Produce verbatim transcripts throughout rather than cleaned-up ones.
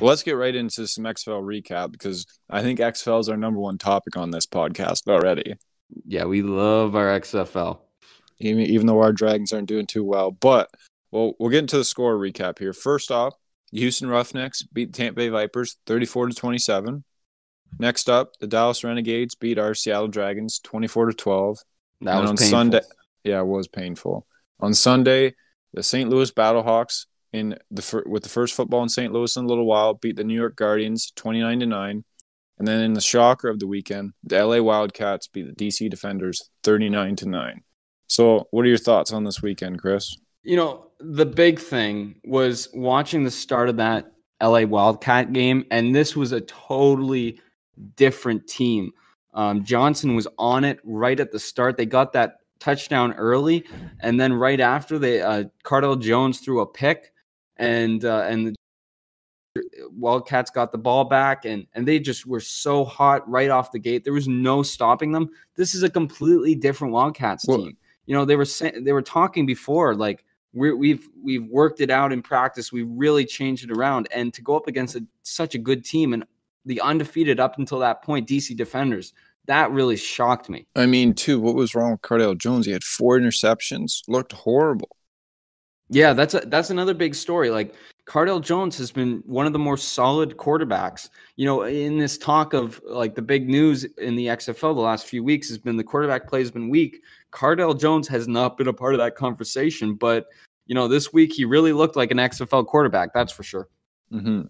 Well, let's get right into some X F L recap, because I think X F L is our number one topic on this podcast already. Yeah, we love our X F L. Even, even though our Dragons aren't doing too well. But well, we'll get into the score recap here. First off, Houston Roughnecks beat Tampa Bay Vipers thirty-four to twenty-seven. Next up, the Dallas Renegades beat our Seattle Dragons twenty-four to twelve. That and was on painful. Sunday, yeah, it was painful. On Sunday, the Saint Louis Battlehawks in the with the first football in Saint Louis in a little while beat the New York Guardians twenty-nine to nine. And then in the shocker of the weekend, the L A Wildcats beat the D C Defenders thirty-nine to nine. So, what are your thoughts on this weekend, Chris? You know, the big thing was watching the start of that L A Wildcat game, and this was a totally different team. Um, Johnson was on it right at the start. They got that touchdown early, and then right after, they uh, Cardale Jones threw a pick, and uh, and the Wildcats got the ball back, and and they just were so hot right off the gate. There was no stopping them. This is a completely different Wildcats well, team. You know, they were they were talking before, like, We're, we've we've worked it out in practice. We really changed it around, and to go up against a, such a good team and the undefeated up until that point, D C Defenders, that really shocked me. I mean, too, what was wrong with Cardale Jones? He had four interceptions, looked horrible. Yeah, that's a, that's another big story. Like, Cardale Jones has been one of the more solid quarterbacks. You know, in this talk of, like, the big news in the X F L the last few weeks has been the quarterback play has been weak. Cardale Jones has not been a part of that conversation, but, you know, this week he really looked like an X F L quarterback, that's for sure. Mm-hmm.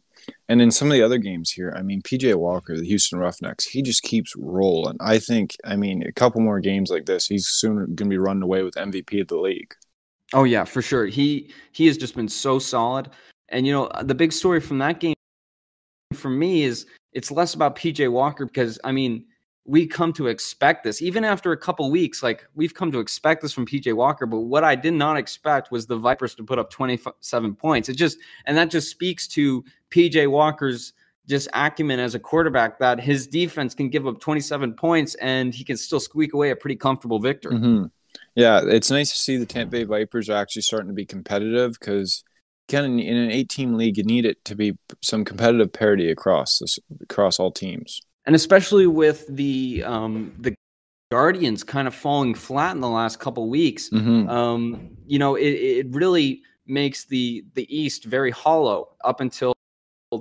And in some of the other games here, I mean, P J. Walker, the Houston Roughnecks, he just keeps rolling. I think, I mean, a couple more games like this, he's soon going to be running away with M V P of the league. Oh, yeah, for sure. He he has just been so solid. And, you know, the big story from that game for me is it's less about P J. Walker because, I mean, we come to expect this. Even after a couple weeks, like, we've come to expect this from P J. Walker. But what I did not expect was the Vipers to put up twenty-seven points. It just and that just speaks to P J. Walker's just acumen as a quarterback, that his defense can give up twenty-seven points and he can still squeak away a pretty comfortable victory. Mm-hmm. Yeah, it's nice to see the Tampa Bay Vipers are actually starting to be competitive because, again, in an eight-team league, you need it to be some competitive parity across this, across all teams. And especially with the um, the Guardians kind of falling flat in the last couple weeks, mm-hmm. um, you know, it, it really makes the the East very hollow up until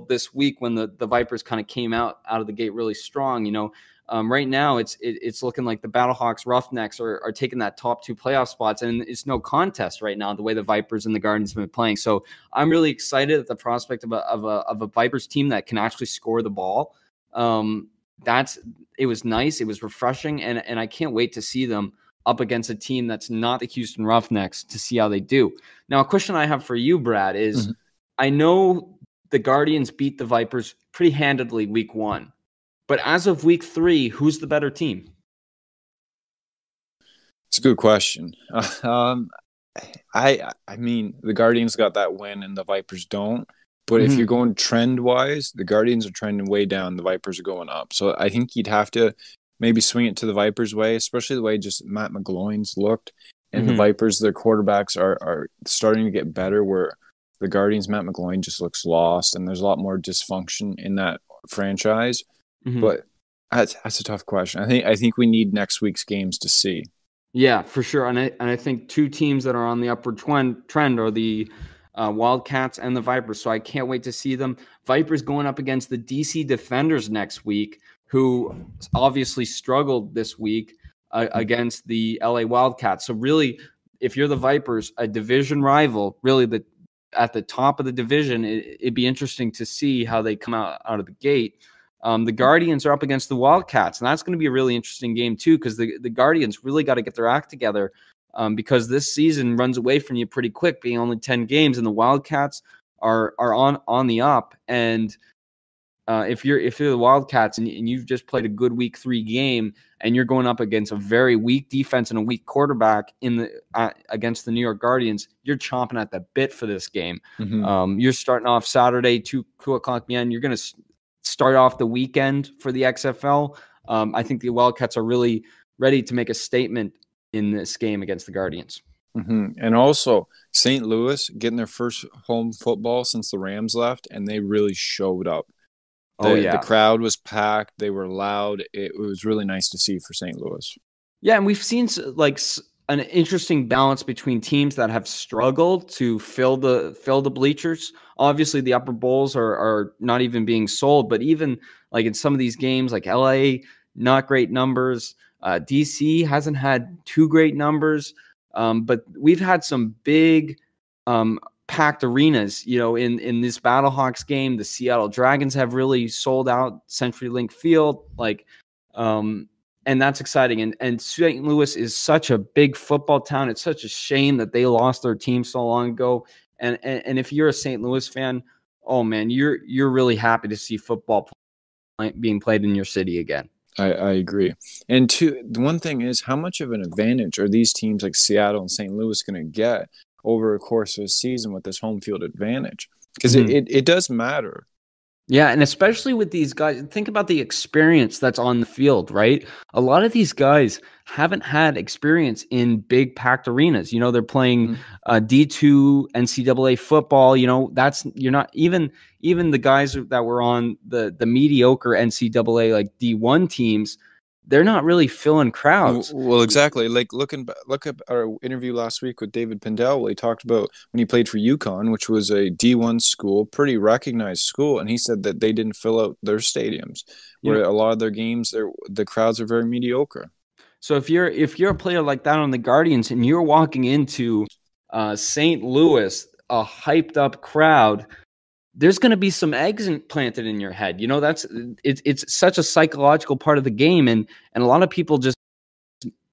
this week when the, the Vipers kind of came out out of the gate really strong. You know, um, right now it's it, it's looking like the Battlehawks Roughnecks are, are taking that top two playoff spots, and it's no contest right now the way the Vipers and the Guardians have been playing. So I'm really excited at the prospect of a of a of a Vipers team that can actually score the ball. Um, that's, it was nice. It was refreshing. And, and I can't wait to see them up against a team that's not the Houston Roughnecks to see how they do. Now, a question I have for you, Brad, is mm-hmm. I know the Guardians beat the Vipers pretty handedly week one, but as of week three, who's the better team? It's a good question. Um, I, I mean, the Guardians got that win and the Vipers don't. But if you're going trend-wise, the Guardians are trending way down. The Vipers are going up. So I think you'd have to maybe swing it to the Vipers' way, especially the way just Matt McGloin's looked. And mm-hmm. the Vipers, their quarterbacks are, are starting to get better, where the Guardians, Matt McGloin, just looks lost. And there's a lot more dysfunction in that franchise. Mm-hmm. But that's, that's a tough question. I think I think we need next week's games to see. Yeah, for sure. And I, and I think two teams that are on the upward twen- trend are the – Uh, Wildcats and the Vipers, so I can't wait to see them. Vipers going up against the D C Defenders next week, who obviously struggled this week uh, against the L A Wildcats. So really, if you're the Vipers, a division rival, really the at the top of the division, it, it'd be interesting to see how they come out, out of the gate. Um, the Guardians are up against the Wildcats, and that's going to be a really interesting game too, because the, the Guardians really got to get their act together. Um, because this season runs away from you pretty quick, being only ten games, and the Wildcats are are on on the up. And uh, if you're if you're the Wildcats and, and you've just played a good week three game, and you're going up against a very weak defense and a weak quarterback in the uh, against the New York Guardians, you're chomping at the bit for this game. Mm-hmm. Um, you're starting off Saturday two two o'clock p m. You're going to start off the weekend for the X F L. Um, I think the Wildcats are really ready to make a statement in this game against the Guardians. Mm-hmm. And also Saint Louis getting their first home football since the Rams left, and they really showed up. The, oh, yeah. The crowd was packed. They were loud. It, it was really nice to see for Saint Louis. Yeah, and we've seen like an interesting balance between teams that have struggled to fill the fill the bleachers. Obviously, the upper bowls are are not even being sold, but even like in some of these games, like L A, not great numbers. Uh, D C hasn't had two great numbers, um, but we've had some big um, packed arenas. You know, in in this Battlehawks game, the Seattle Dragons have really sold out CenturyLink Field, like, um, and that's exciting. And and Saint Louis is such a big football town. It's such a shame that they lost their team so long ago. And and, and if you're a Saint Louis fan, oh man, you're you're really happy to see football play, being played in your city again. I, I agree. And two, the one thing is, how much of an advantage are these teams like Seattle and Saint Louis going to get over a course of a season with this home field advantage? Because mm-hmm. it, it, it does matter. Yeah, and especially with these guys, think about the experience that's on the field, right? A lot of these guys haven't had experience in big packed arenas. You know, they're playing mm-hmm. uh, D two N C double A football. You know, that's you're not even even the guys that were on the the mediocre N C double A like D one teams. They're not really filling crowds. Well, exactly. Like looking look at our interview last week with David Pindell. He talked about when he played for UConn, which was a D one school, pretty recognized school, and he said that they didn't fill out their stadiums. Where yeah. a lot of their games, their the crowds are very mediocre. So if you're if you're a player like that on the Guardians and you're walking into uh, Saint Louis, a hyped up crowd, there's going to be some eggs planted in your head. You know, that's it's it's such a psychological part of the game. And, and a lot of people just,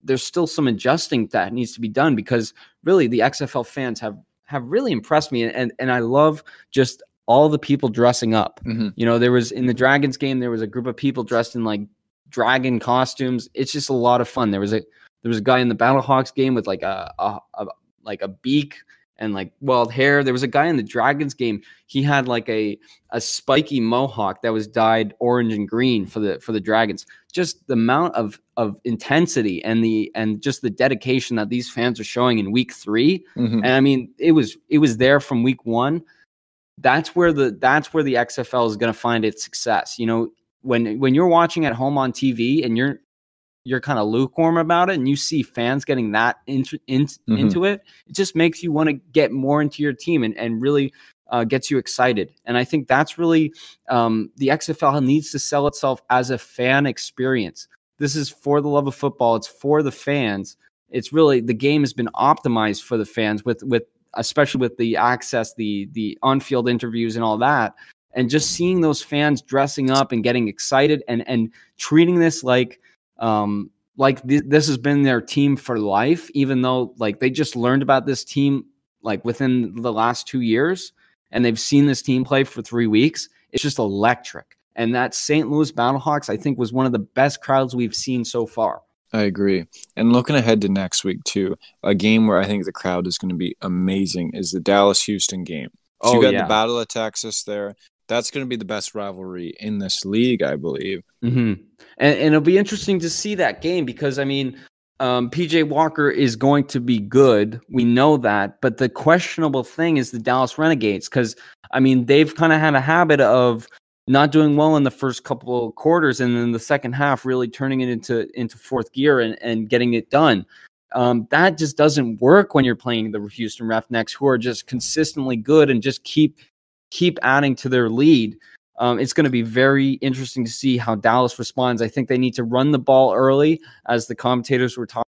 there's still some adjusting that needs to be done, because really the X F L fans have, have really impressed me. And, and, and I love just all the people dressing up. Mm-hmm. You know, there was in the Dragons game, there was a group of people dressed in like dragon costumes. It's just a lot of fun. There was a, there was a guy in the Battlehawks game with like a, a, a like a beak and like wild hair. There was a guy in the Dragons game. He had like a a spiky mohawk that was dyed orange and green for the for the Dragons. Just the amount of of intensity and the and just the dedication that these fans are showing in week three. Mm-hmm. And I mean, it was it was there from week one. That's where the that's where the X F L is going to find its success. You know, when when you're watching at home on T V and you're you're kind of lukewarm about it, and you see fans getting that into, into, mm-hmm. into it, it just makes you want to get more into your team and, and really uh, gets you excited. And I think that's really um, the X F L needs to sell itself as a fan experience. This is for the love of football. It's for the fans. It's really, the game has been optimized for the fans with, with, especially with the access, the, the on-field interviews and all that. And just seeing those fans dressing up and getting excited and, and treating this like, Um, like th this has been their team for life, even though like they just learned about this team like within the last two years and they've seen this team play for three weeks. It's just electric. And that Saint Louis Battlehawks, I think, was one of the best crowds we've seen so far. I agree. And looking ahead to next week too, a game where I think the crowd is going to be amazing is the Dallas-Houston game. So oh, you got yeah. the Battle of Texas there. That's going to be the best rivalry in this league, I believe. Mm-hmm. And, and it'll be interesting to see that game because, I mean, um, P J. Walker is going to be good. We know that. But the questionable thing is the Dallas Renegades because, I mean, they've kind of had a habit of not doing well in the first couple of quarters and then the second half really turning it into, into fourth gear and, and getting it done. Um, that just doesn't work when you're playing the Houston Roughnecks, who are just consistently good and just keep – keep adding to their lead. Um, it's going to be very interesting to see how Dallas responds. I think they need to run the ball early, as the commentators were talk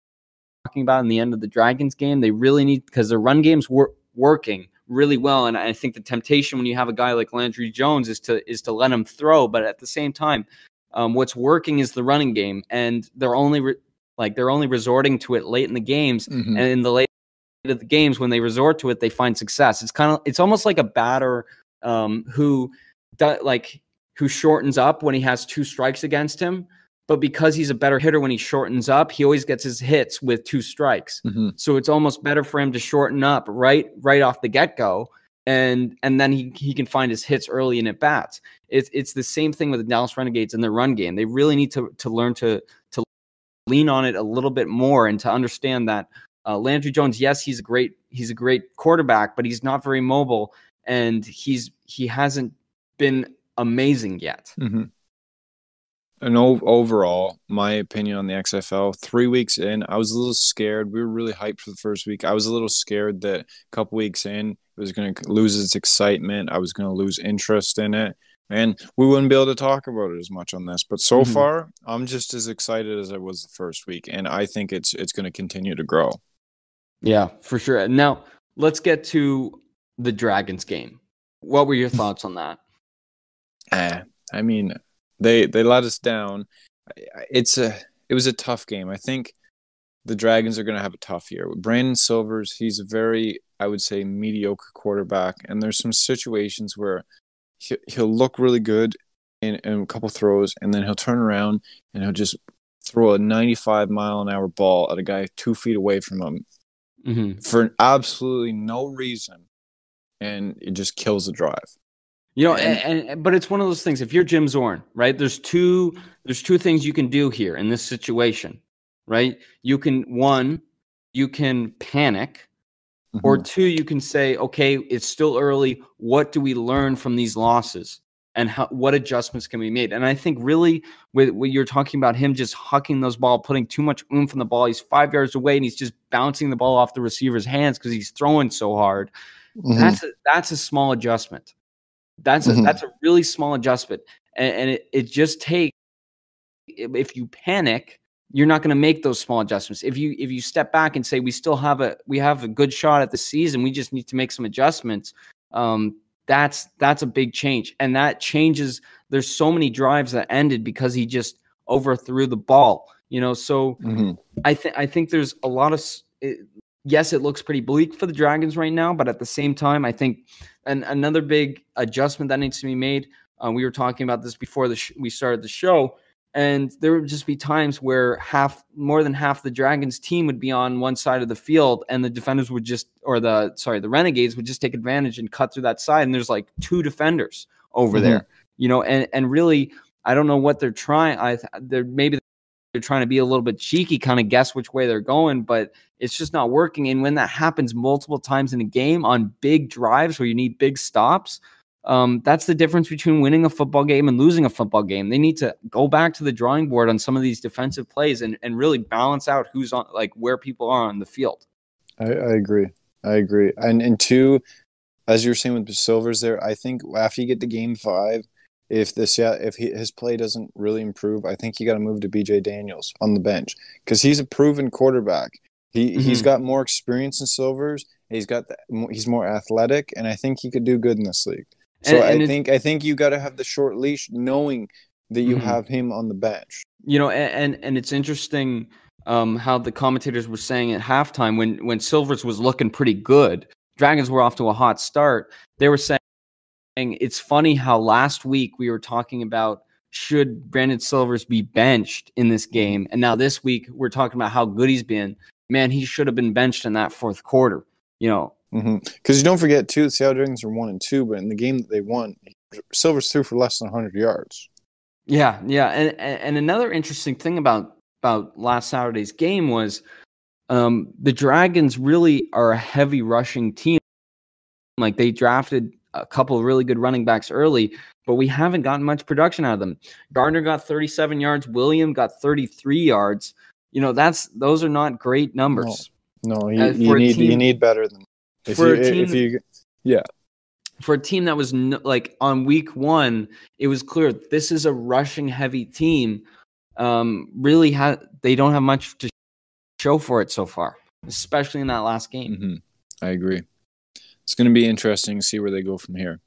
talking about in the end of the Dragons game. They really need, because their run game's wor working really well. And I think the temptation when you have a guy like Landry Jones is to is to let him throw. But at the same time, um, what's working is the running game, and they're only re like they're only resorting to it late in the games mm-hmm. and in the late of the games. When they resort to it, they find success. It's kind of it's almost like a batter. Um, who do, like who shortens up when he has two strikes against him, but because he's a better hitter when he shortens up, he always gets his hits with two strikes. Mm-hmm. So it's almost better for him to shorten up right right off the get-go, and and then he, he can find his hits early in at-bats. It's it's the same thing with the Dallas Renegades in their run game. They really need to to learn to to lean on it a little bit more and to understand that Uh, Landry Jones, yes, he's a great he's a great quarterback, but he's not very mobile, and he's he hasn't been amazing yet. Mm-hmm. And ov- overall, my opinion on the X F L, three weeks in, I was a little scared. We were really hyped for the first week. I was a little scared that a couple weeks in, it was going to lose its excitement. I was going to lose interest in it. And we wouldn't be able to talk about it as much on this. But so mm-hmm. far, I'm just as excited as I was the first week. And I think it's it's going to continue to grow. Yeah, for sure. Now, let's get to the Dragons game. What were your thoughts on that? Uh, I mean... They they let us down. It's a it was a tough game. I think the Dragons are going to have a tough year. Brandon Silvers, he's a very, I would say, mediocre quarterback, and there's some situations where he, he'll look really good in, in a couple throws, and then he'll turn around and he'll just throw a ninety-five mile an hour ball at a guy two feet away from him mm-hmm. for absolutely no reason, and it just kills the drive. You know, and, and but it's one of those things. If you're Jim Zorn, right? There's two. There's two things you can do here in this situation, right? You can one, you can panic, mm-hmm. or two, you can say, okay, it's still early. What do we learn from these losses, and how, what adjustments can be made? And I think really, with what you're talking about, him just hucking those ball, putting too much oomph on the ball. He's five yards away, and he's just bouncing the ball off the receiver's hands because he's throwing so hard. Mm-hmm. That's a, that's a small adjustment. That's a, mm-hmm. that's a really small adjustment. And, and it, it just takes, if you panic, you're not going to make those small adjustments. If you, if you step back and say, we still have a, we have a good shot at the season, we just need to make some adjustments. Um, that's, that's a big change. And that changes. There's so many drives that ended because he just overthrew the ball, you know? So mm-hmm. I think, I think there's a lot of, it, yes, it looks pretty bleak for the Dragons right now, but at the same time, I think an, another big adjustment that needs to be made, uh, we were talking about this before the sh- we started the show, and there would just be times where half, more than half the Dragons team would be on one side of the field, and the defenders would just, or the, sorry, the Renegades would just take advantage and cut through that side, and there's like two defenders over mm-hmm. there, you know, and, and really, I don't know what they're trying, I they're maybe they're trying to be a little bit cheeky, kind of guess which way they're going, but it's just not working. And when that happens multiple times in a game on big drives where you need big stops, um, that's the difference between winning a football game and losing a football game. They need to go back to the drawing board on some of these defensive plays and, and really balance out who's on, like where people are on the field. I, I agree. I agree. And, and two, as you were saying with Silvers there, I think after you get to game five, If this, yeah, if he, his play doesn't really improve, I think you got to move to B J. Daniels on the bench because he's a proven quarterback. He mm-hmm. he's got more experience than Silvers. He's got the, he's more athletic, and I think he could do good in this league. So and, and I think I think you got to have the short leash, knowing that you mm-hmm. have him on the bench. You know, and and, and it's interesting um, how the commentators were saying at halftime when when Silvers was looking pretty good, Dragons were off to a hot start. They were saying. It's funny how last week we were talking about should Brandon Silvers be benched in this game, and now this week we're talking about how good he's been. Man, he should have been benched in that fourth quarter, you know. Because mm-hmm. you don't forget too, the Seattle Dragons are one and two, but in the game that they won, Silvers threw for less than one hundred yards. Yeah, yeah, and and another interesting thing about about last Saturday's game was um, the Dragons really are a heavy rushing team. Like they drafted a couple of really good running backs early, but we haven't gotten much production out of them. Gardner got thirty-seven yards. William got thirty-three yards. You know, that's, those are not great numbers. No, no you, uh, you need, team, you need better than if for you, a team, if you, yeah, for a team that was no, like on week one, it was clear. This is a rushing heavy team. Um, really ha- they don't have much to show for it so far, especially in that last game. Mm-hmm. I agree. It's going to be interesting to see where they go from here.